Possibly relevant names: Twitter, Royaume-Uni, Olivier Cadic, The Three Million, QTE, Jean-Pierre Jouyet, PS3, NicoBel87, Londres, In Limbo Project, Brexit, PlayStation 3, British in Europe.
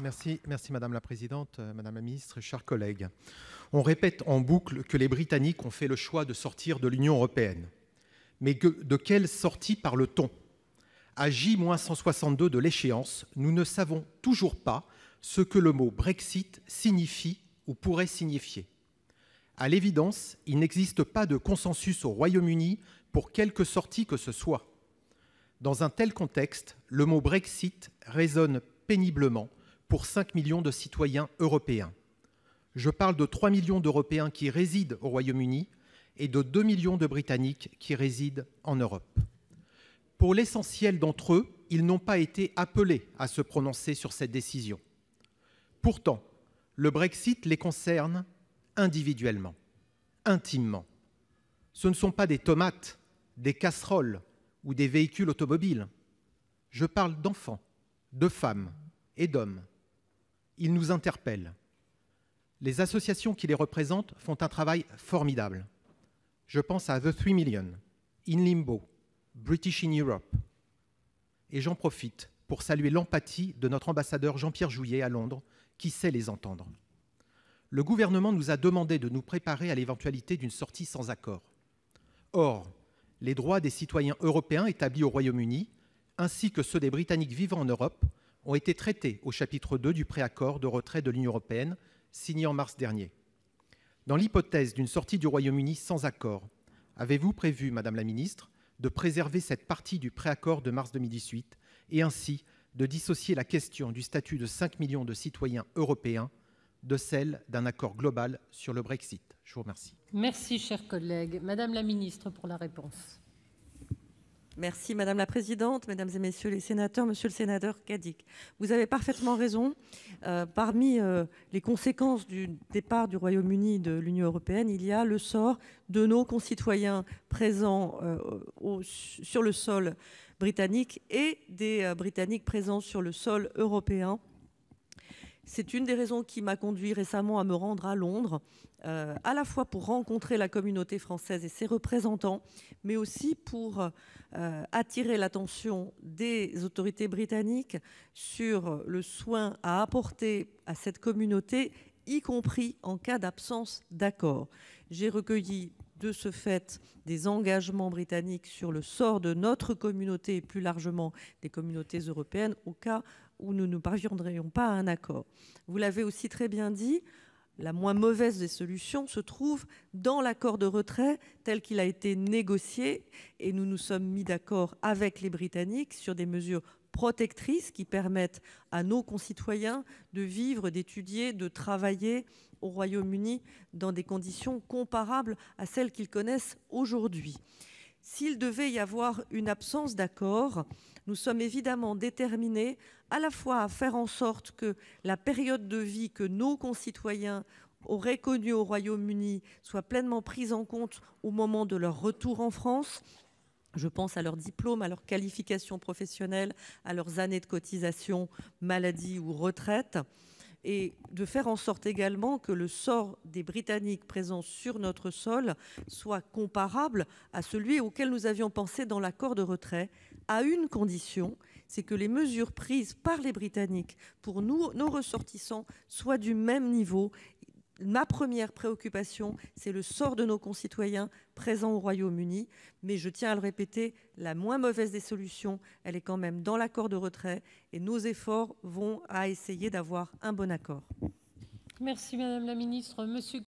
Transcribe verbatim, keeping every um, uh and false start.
Merci, merci Madame la Présidente, Madame la Ministre, chers collègues. On répète en boucle que les Britanniques ont fait le choix de sortir de l'Union européenne. Mais que, de quelle sortie parle-t-on? À J moins cent soixante-deux de l'échéance, nous ne savons toujours pas ce que le mot Brexit signifie ou pourrait signifier. À l'évidence, il n'existe pas de consensus au Royaume-Uni pour quelque sortie que ce soit. Dans un tel contexte, le mot Brexit résonne péniblement pour cinq millions de citoyens européens. Je parle de trois millions d'Européens qui résident au Royaume-Uni et de deux millions de Britanniques qui résident en Europe. Pour l'essentiel d'entre eux, ils n'ont pas été appelés à se prononcer sur cette décision. Pourtant, le Brexit les concerne individuellement, intimement. Ce ne sont pas des tomates, des casseroles ou des véhicules automobiles. Je parle d'enfants, de femmes et d'hommes. Ils nous interpellent. Les associations qui les représentent font un travail formidable. Je pense à The Three Million, In Limbo, British in Europe. Et j'en profite pour saluer l'empathie de notre ambassadeur Jean-Pierre Jouyet à Londres, qui sait les entendre. Le gouvernement nous a demandé de nous préparer à l'éventualité d'une sortie sans accord. Or, les droits des citoyens européens établis au Royaume-Uni, ainsi que ceux des Britanniques vivant en Europe, ont été traités au chapitre deux du préaccord de retrait de l'Union européenne, signé en mars dernier. Dans l'hypothèse d'une sortie du Royaume-Uni sans accord, avez-vous prévu, Madame la Ministre, de préserver cette partie du préaccord de mars deux mille dix-huit et ainsi de dissocier la question du statut de cinq millions de citoyens européens de celle d'un accord global sur le Brexit? Je vous remercie. Merci, chers collègues. Madame la Ministre, pour la réponse. Merci, Madame la Présidente, Mesdames et Messieurs les Sénateurs. Monsieur le Sénateur Cadic, vous avez parfaitement raison. Euh, parmi euh, les conséquences du départ du Royaume-Uni de l'Union européenne, il y a le sort de nos concitoyens présents euh, au, sur le sol britannique et des euh, Britanniques présents sur le sol européen. C'est une des raisons qui m'a conduit récemment à me rendre à Londres, euh, à la fois pour rencontrer la communauté française et ses représentants, mais aussi pour euh, attirer l'attention des autorités britanniques sur le soin à apporter à cette communauté, y compris en cas d'absence d'accord. J'ai recueilli de ce fait des engagements britanniques sur le sort de notre communauté et plus largement des communautés européennes au cas où nous ne parviendrions pas à un accord. Vous l'avez aussi très bien dit, la moins mauvaise des solutions se trouve dans l'accord de retrait tel qu'il a été négocié et nous nous sommes mis d'accord avec les Britanniques sur des mesures protectrices qui permettent à nos concitoyens de vivre, d'étudier, de travailler au Royaume-Uni dans des conditions comparables à celles qu'ils connaissent aujourd'hui. S'il devait y avoir une absence d'accord, nous sommes évidemment déterminés à la fois à faire en sorte que la période de vie que nos concitoyens auraient connue au Royaume-Uni soit pleinement prise en compte au moment de leur retour en France. Je pense à leurs diplômes, à leurs qualifications professionnelles, à leurs années de cotisation, maladie ou retraite, et de faire en sorte également que le sort des Britanniques présents sur notre sol soit comparable à celui auquel nous avions pensé dans l'accord de retrait, à une condition, c'est que les mesures prises par les Britanniques pour nous, nos ressortissants, soient du même niveau. Ma première préoccupation, c'est le sort de nos concitoyens présents au Royaume-Uni. Mais je tiens à le répéter, la moins mauvaise des solutions, elle est quand même dans l'accord de retrait. Et nos efforts vont à essayer d'avoir un bon accord. Merci Madame la Ministre. Monsieur